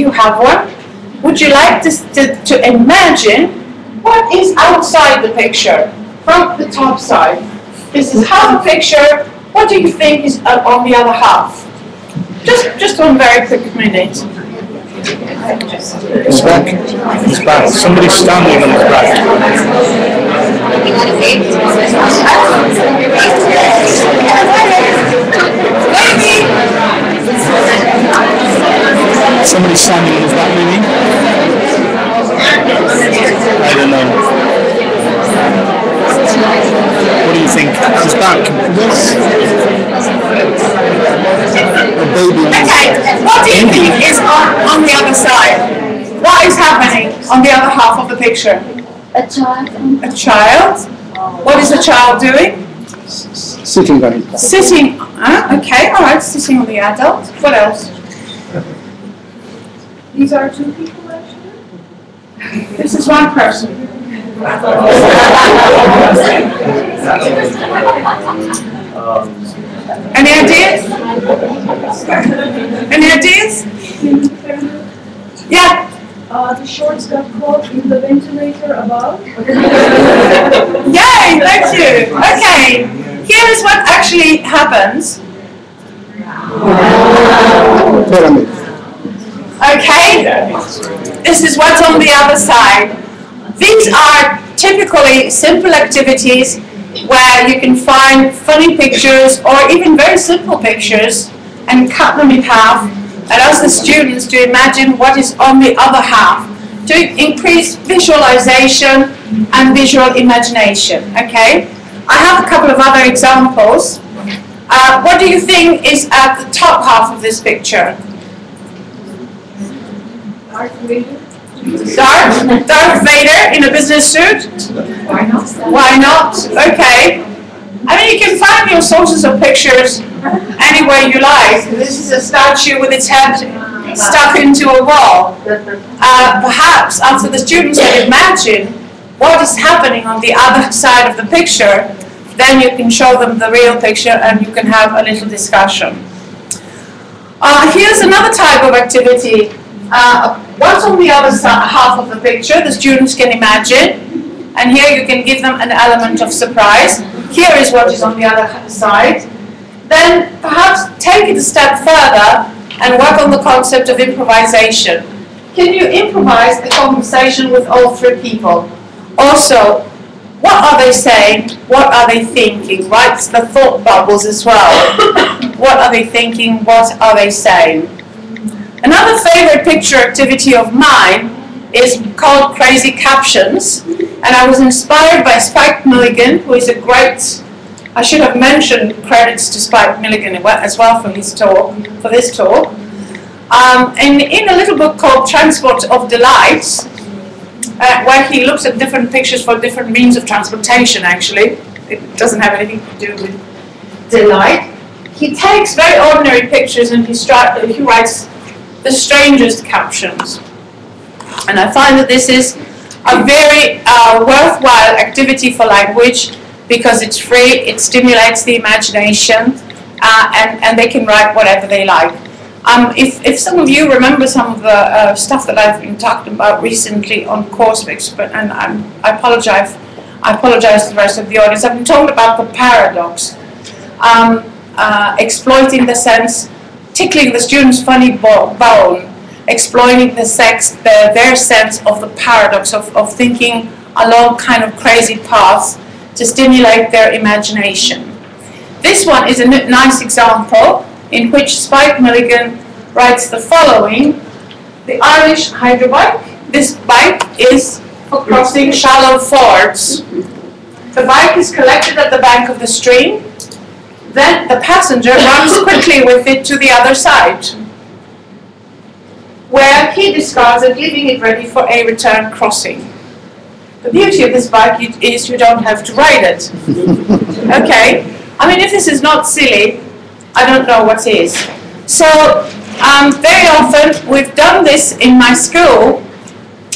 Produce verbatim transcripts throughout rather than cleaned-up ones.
you have one, would you like to, to, to imagine what is outside the picture, from the top side? This is half a picture. What do you think is on the other half? Just, just one very quick minute. It's back. It's back. Somebody's standing on the back. Somebody's standing on his back, maybe? I don't know. What do you think? His back. Yes. What do you think is on, on the other side? What is happening on the other half of the picture? A child. A child? What is a child doing? S sitting on it. Sitting. Huh? Okay, all right, sitting on the adult. What else? These are two people, actually. This is one person. Any ideas? Any ideas? Yeah. Uh, the shorts got caught in the ventilator above. Yay! Thank you. Okay. Here is what actually happens. Okay. This is what's on the other side. These are typically simple activities where you can find funny pictures or even very simple pictures and cut them in half and ask the students to imagine what is on the other half to increase visualization and visual imagination. Okay, I have a couple of other examples. Uh, what do you think is at the top half of this picture? Darth Vader. Darth, Darth Vader in a business suit? Why not? Why not? Okay. I mean, you can find your sources of pictures anywhere you like. This is a statue with its head stuck into a wall. Uh, perhaps after the students have imagined what is happening on the other side of the picture, then you can show them the real picture and you can have a little discussion. Uh, here's another type of activity. Uh, What's on the other side, half of the picture, the students can imagine, and here you can give them an element of surprise. Here is what is on the other side. Then perhaps take it a step further and work on the concept of improvisation. Can you improvise the conversation with all three people? Also, what are they saying? What are they thinking? Right, it's the thought bubbles as well. What are they thinking? What are they saying? Another favorite picture activity of mine is called Crazy Captions, and I was inspired by Spike Milligan, who is a great, I should have mentioned credits to Spike Milligan as well for his talk, for this talk. Um, and in a little book called Transport of Delights, uh, where he looks at different pictures for different means of transportation, actually, it doesn't have anything to do with delight. He takes very ordinary pictures and he, he writes the strangest captions. And I find that this is a very uh, worthwhile activity for language because it's free, it stimulates the imagination, uh, and, and they can write whatever they like. Um, if, if some of you remember some of the uh, stuff that I've been talking about recently on Courseware, but and I'm, I apologize I apologize to the rest of the audience, I've been talking about the paradox, um, uh, exploiting the sense, tickling the students' funny bone, exploiting the sex, the, their sense of the paradox of, of thinking along kind of crazy paths to stimulate their imagination. This one is a nice example in which Spike Milligan writes the following. The Irish hydrobike, this bike is for crossing shallow fords. The bike is collected at the bank of the stream. Then the passenger runs quickly with it to the other side, where he discards it, leaving it ready for a return crossing. The beauty of this bike is you don't have to ride it. Okay, I mean, if this is not silly, I don't know what is. So, um, very often we've done this in my school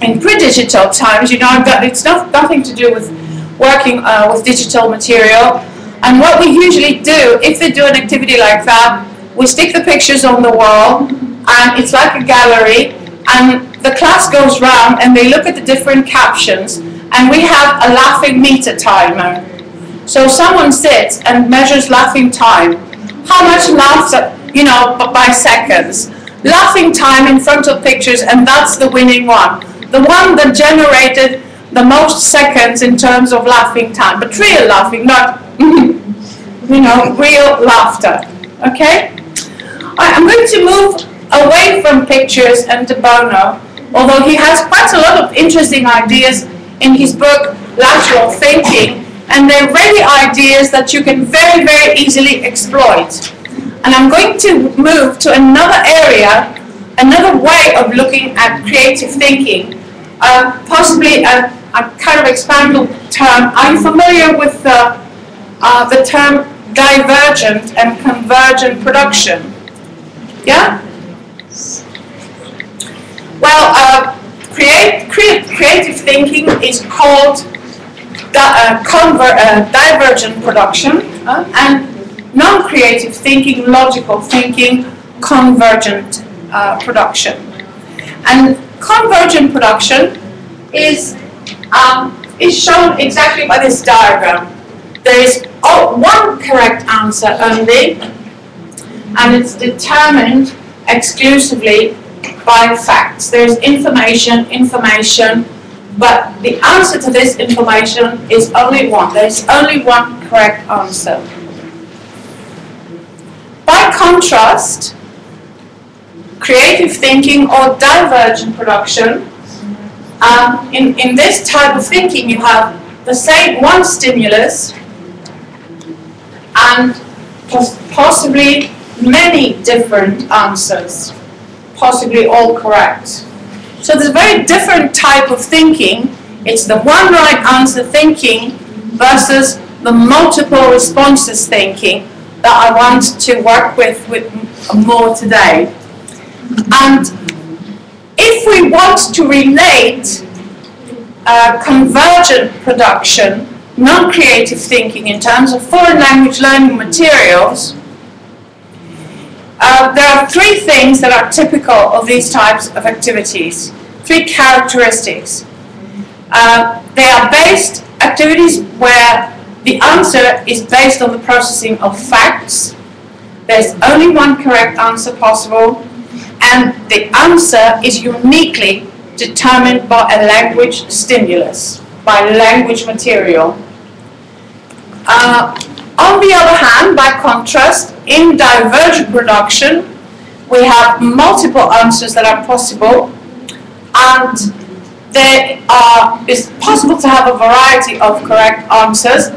in pre-digital times. You know, I've got, it's not nothing to do with working uh, with digital material. And what we usually do, if they do an activity like that, we stick the pictures on the wall, and it's like a gallery, and the class goes round and they look at the different captions, and we have a laughing meter timer. So someone sits and measures laughing time. How much laughter, you know, by seconds. Laughing time in front of pictures, and that's the winning one. The one that generated the most seconds in terms of laughing time, but real laughing, not, you know, real laughter, okay? I'm going to move away from pictures and De Bono, although he has quite a lot of interesting ideas in his book, Lateral Thinking, and they're really ideas that you can very, very easily exploit. And I'm going to move to another area, another way of looking at creative thinking, uh, possibly a, a kind of expandable term. Are you familiar with the, uh, the term divergent and convergent production? Yeah? Well, uh, create, create, creative thinking is called di uh, conver uh, divergent production, uh, and non-creative thinking, logical thinking, convergent uh, production. And convergent production is, um, is shown exactly by this diagram. There is oh, one correct answer only, and it's determined exclusively by facts. There's information, information, but the answer to this information is only one. There's only one correct answer. By contrast, creative thinking or divergent production, um, in, in this type of thinking you have the same one stimulus and pos possibly many different answers, possibly all correct. So there's a very different type of thinking. It's the one right answer thinking versus the multiple responses thinking that I want to work with, with more today. And if we want to relate uh, convergent production, non-creative thinking in terms of foreign language learning materials, Uh, there are three things that are typical of these types of activities, three characteristics. Uh, they are based activities where the answer is based on the processing of facts. There's only one correct answer possible, and the answer is uniquely determined by a language stimulus, by language material. Uh, On the other hand, by contrast, in divergent production, we have multiple answers that are possible, and there are, it's possible to have a variety of correct answers,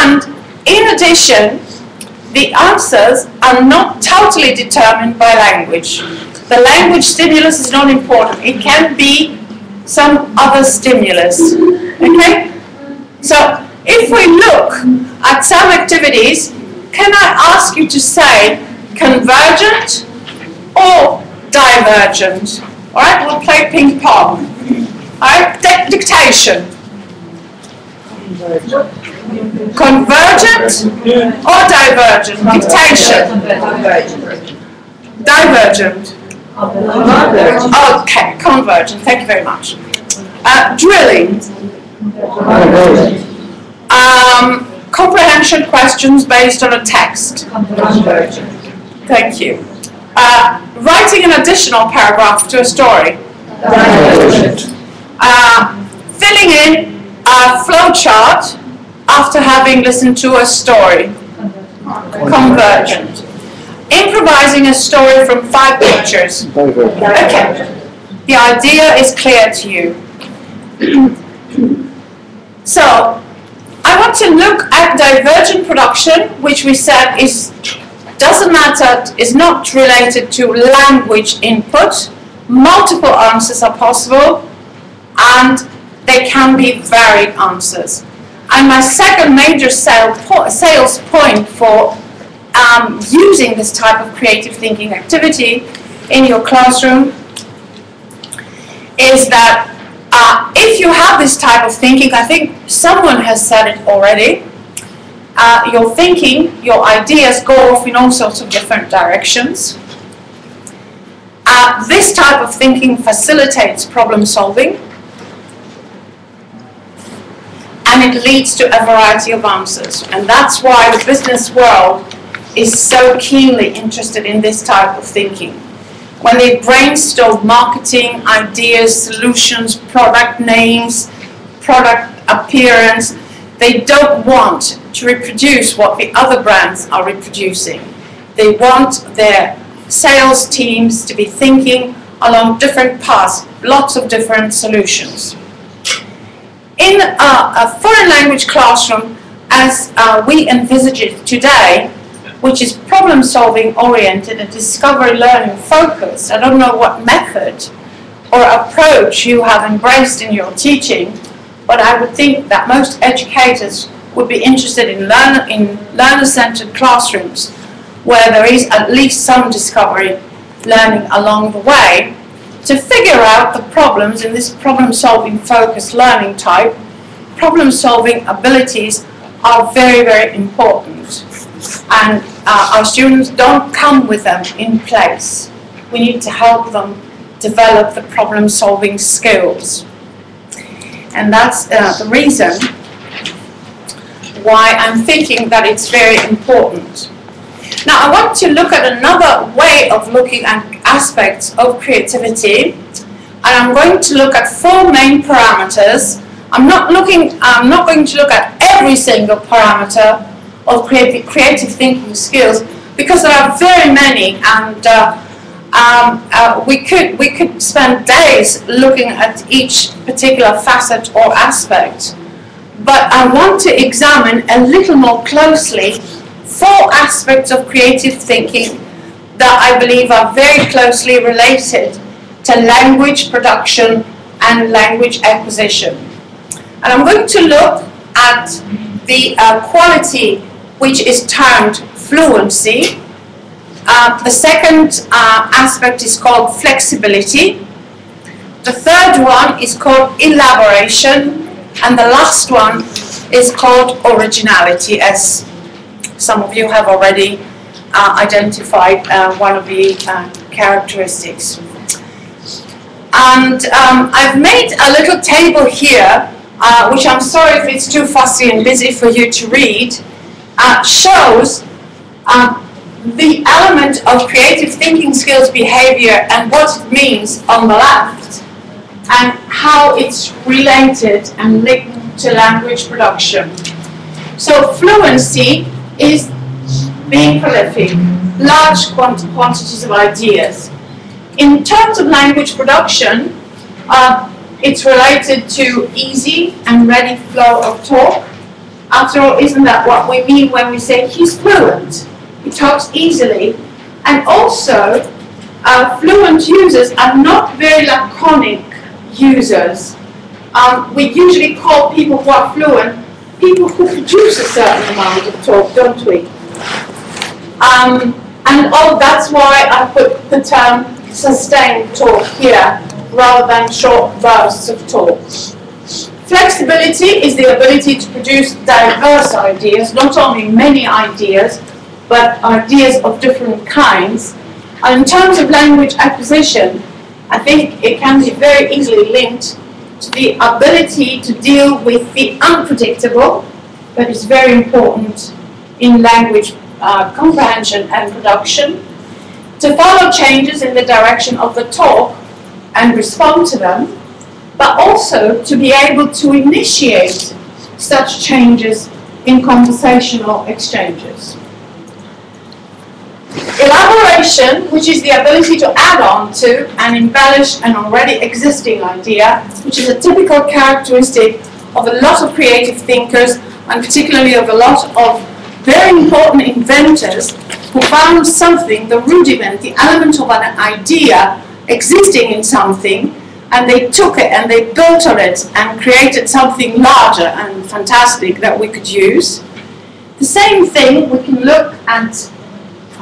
and in addition, the answers are not totally determined by language. The language stimulus is not important. It can be some other stimulus, okay? So, if we look at some activities, can I ask you to say convergent or divergent? All right, we'll play ping pong. All right, dictation. Convergent or divergent? Dictation. Divergent. Okay, convergent. Thank you very much. Uh, drilling. Um, comprehension questions based on a text. Thank you. Uh, writing an additional paragraph to a story. Uh, filling in a flowchart after having listened to a story. Convergent. Improvising a story from five pictures. Okay. The idea is clear to you. So, I want to look at divergent production, which we said is doesn't matter, is not related to language input. Multiple answers are possible, and they can be varied answers. And my second major sale po sales point for um, using this type of creative thinking activity in your classroom is that Uh, if you have this type of thinking, I think someone has said it already, uh, your thinking, your ideas go off in all sorts of different directions. Uh, this type of thinking facilitates problem solving, and it leads to a variety of answers. And that's why the business world is so keenly interested in this type of thinking. When they brainstorm marketing, ideas, solutions, product names, product appearance, they don't want to reproduce what the other brands are reproducing. They want their sales teams to be thinking along different paths, lots of different solutions. In a, a foreign language classroom, as uh, we envisage it today, which is problem-solving oriented and discovery learning focused, I don't know what method or approach you have embraced in your teaching, but I would think that most educators would be interested in, learner, in learner-centered classrooms where there is at least some discovery learning along the way, to figure out the problems in this problem-solving focused learning type. Problem-solving abilities are very, very important, and uh, our students don't come with them in place. We need to help them develop the problem-solving skills. And that's uh, the reason why I'm thinking that it's very important. Now I want to look at another way of looking at aspects of creativity, and I'm going to look at four main parameters. I'm not looking, I'm not going to look at every single parameter of creative, creative thinking skills, because there are very many, and uh, um, uh, we could we could spend days looking at each particular facet or aspect. But I want to examine a little more closely four aspects of creative thinking that I believe are very closely related to language production and language acquisition. And I'm going to look at the uh, quality which is termed fluency. Uh, the second uh, aspect is called flexibility. The third one is called elaboration. And the last one is called originality, as some of you have already Uh, identified uh, one of the uh, characteristics. And um, I've made a little table here, uh, which I'm sorry if it's too fussy and busy for you to read, uh, shows uh, the element of creative thinking skills behavior and what it means on the left, and how it's related and linked to language production. So fluency is being prolific, large quant quantities of ideas. In terms of language production, uh, it's related to easy and ready flow of talk. After all, isn't that what we mean when we say he's fluent? He talks easily. And also, uh, fluent users are not very laconic users. Um, we usually call people who are fluent people who produce a certain amount of talk, don't we? Um, and oh, that's why I put the term sustained talk here rather than short bursts of talk. Flexibility is the ability to produce diverse ideas, not only many ideas, but ideas of different kinds. And in terms of language acquisition, I think it can be very easily linked to the ability to deal with the unpredictable, but it's very important in language Uh, comprehension and production, to follow changes in the direction of the talk and respond to them, but also to be able to initiate such changes in conversational exchanges. Elaboration, which is the ability to add on to and embellish an already existing idea, which is a typical characteristic of a lot of creative thinkers, and particularly of a lot of very important inventors who found something, the rudiment, the element of an idea existing in something, and they took it and they built on it and created something larger and fantastic that we could use. The same thing we can look at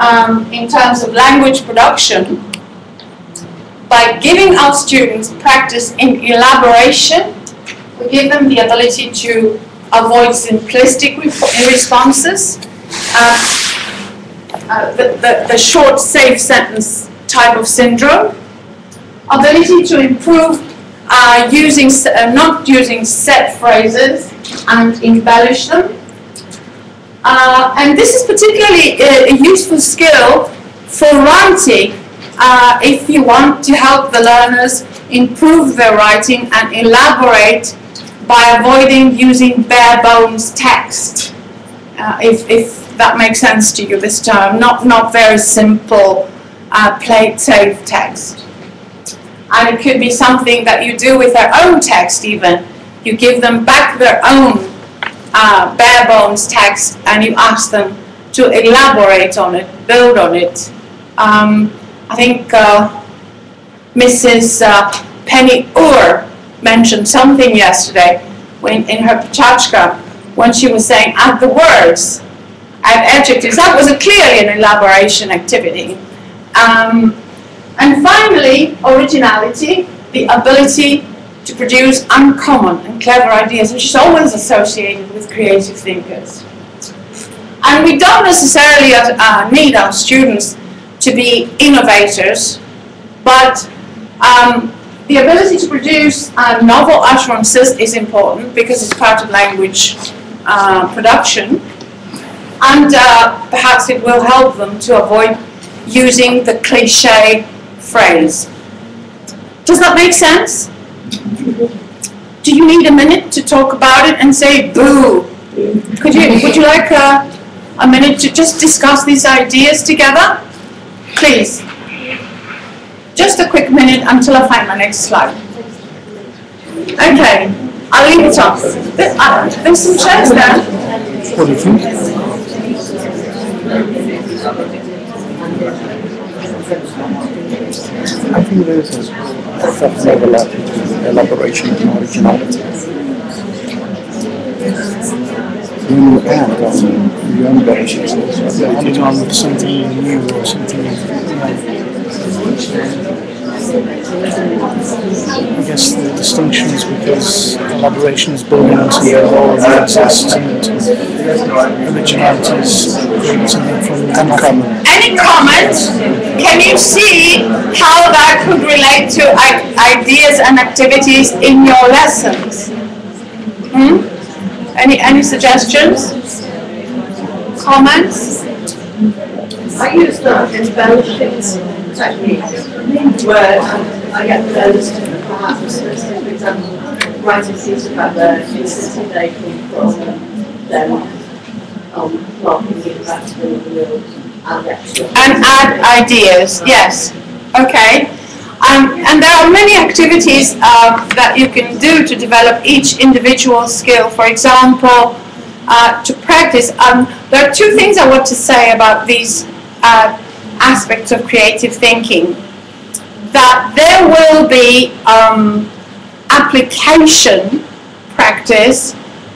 um, in terms of language production by giving our students practice in elaboration. We give them the ability to avoid simplistic responses, uh, uh, the, the, the short, safe sentence type of syndrome, ability to improve uh, using, uh, not using set phrases and embellish them. Uh, and this is particularly a, a useful skill for writing uh, if you want to help the learners improve their writing and elaborate by avoiding using bare bones text, uh, if, if that makes sense to you this term, not, not very simple uh, plate safe text. And it could be something that you do with their own text even. You give them back their own uh, bare bones text and you ask them to elaborate on it, build on it. Um, I think uh, Missus Uh, Penny Ur mentioned something yesterday when in her Pachachka when she was saying add the words, add adjectives. That was a clearly an elaboration activity. Um, And finally, originality, the ability to produce uncommon and clever ideas, which is always associated with creative thinkers. And we don't necessarily uh, need our students to be innovators, but um, the ability to produce uh, novel utterances is important because it's part of language uh, production. And uh, perhaps it will help them to avoid using the cliche phrase. Does that make sense? Do you need a minute to talk about it and say boo? Could you, would you like a, a minute to just discuss these ideas together? Please. Just a quick minute until I find my next slide. Okay, I'll leave it off. There, uh, there's some chairs there. What do you think? I think there is a sub-level elaboration and originality. When you add on your own versions, you're adding on something new or something like. I guess the distinction is because elaboration is building onto the whole process, and originality is creating something from uncommon. Any comments? Can you see how that could relate to ideas and activities in your lessons? Hmm? Any any suggestions? Comments? I use the embellishing technique. Where I get those perhaps, for example, writing things about the city they come from, then um, marking it back to the world. And add ideas, yes. Okay. Um, and there are many activities uh, that you can do to develop each individual skill. For example, uh, to practice. Um, there are two things I want to say about these uh, aspects of creative thinking. That there will be um, application practice,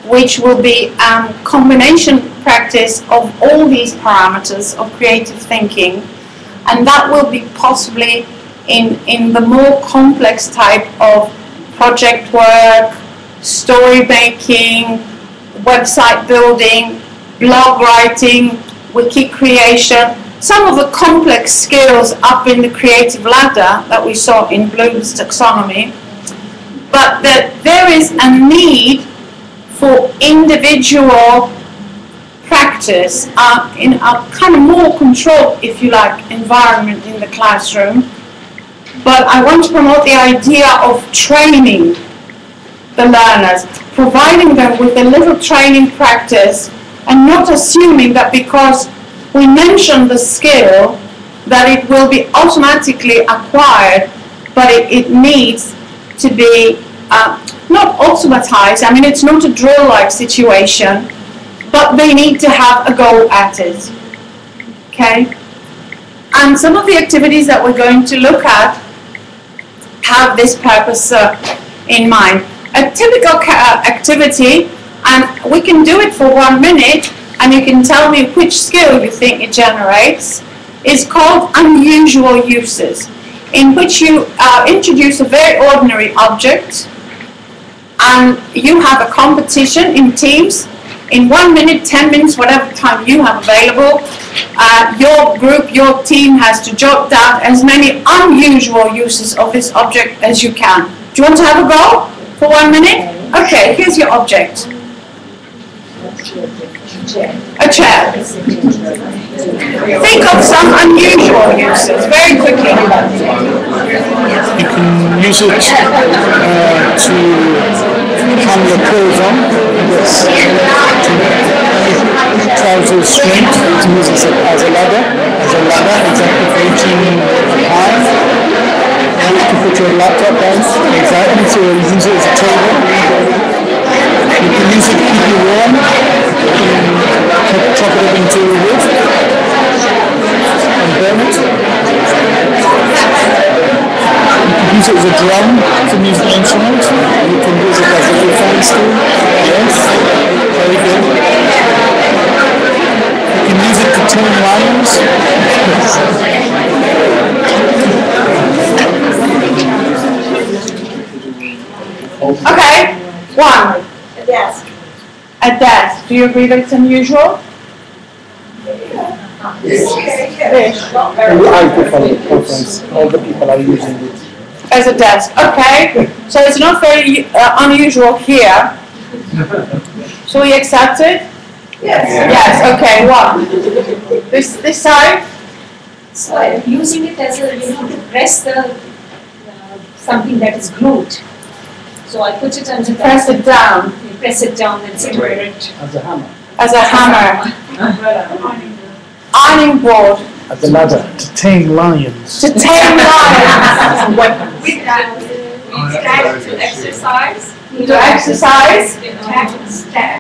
which will be um, combination practice of all these parameters of creative thinking, and that will be possibly in, in the more complex type of project work, story making, website building, blog writing, wiki creation, some of the complex skills up in the creative ladder that we saw in Bloom's Taxonomy, but that there is a need for individual practice uh, in a kind of more controlled, if you like, environment in the classroom. But I want to promote the idea of training the learners, providing them with a little training practice and not assuming that because we mention the skill that it will be automatically acquired, but it, it needs to be uh, not automatized. I mean, it's not a drill-like situation, but they need to have a go at it, okay? And some of the activities that we're going to look at have this purpose uh, in mind. A typical ca activity, and we can do it for one minute, and you can tell me which skill you think it generates, is called unusual uses, in which you uh, introduce a very ordinary object, and you have a competition in teams in one minute, ten minutes, whatever time you have available, uh, your group, your team has to jot down as many unusual uses of this object as you can. Do you want to have a go for one minute? Okay, here's your object. A chair. Think of some unusual uses very quickly. You can use it uh, to hang your clothes on, to trouser string, you can use it as a ladder, as a ladder, exactly for eighteen high. You can put your laptop on, exactly, so you use it as a table. You can use it to keep you warm, you can chop it up into a wood and burn it. You can use it as a drum to music instrument, you can use it as a defense tool. Yes, very good. You can use it to tame lions. Okay, one. A desk. A desk. Do you agree that it's unusual? Yeah. Yes. Not very unusual. All the people are using it. As a desk. Okay. So it's not very uh, unusual here. So we accept it? Yes. Yes. Okay. One. This this side. So I'm using it as a you know to press the uh, something that is glued. So I put it under. Press it down. You press it down and see where it. As a hammer. As a hammer. Ironing board. As a ladder. To tame lions. To tame lions. With that, we start to exercise. To exercise.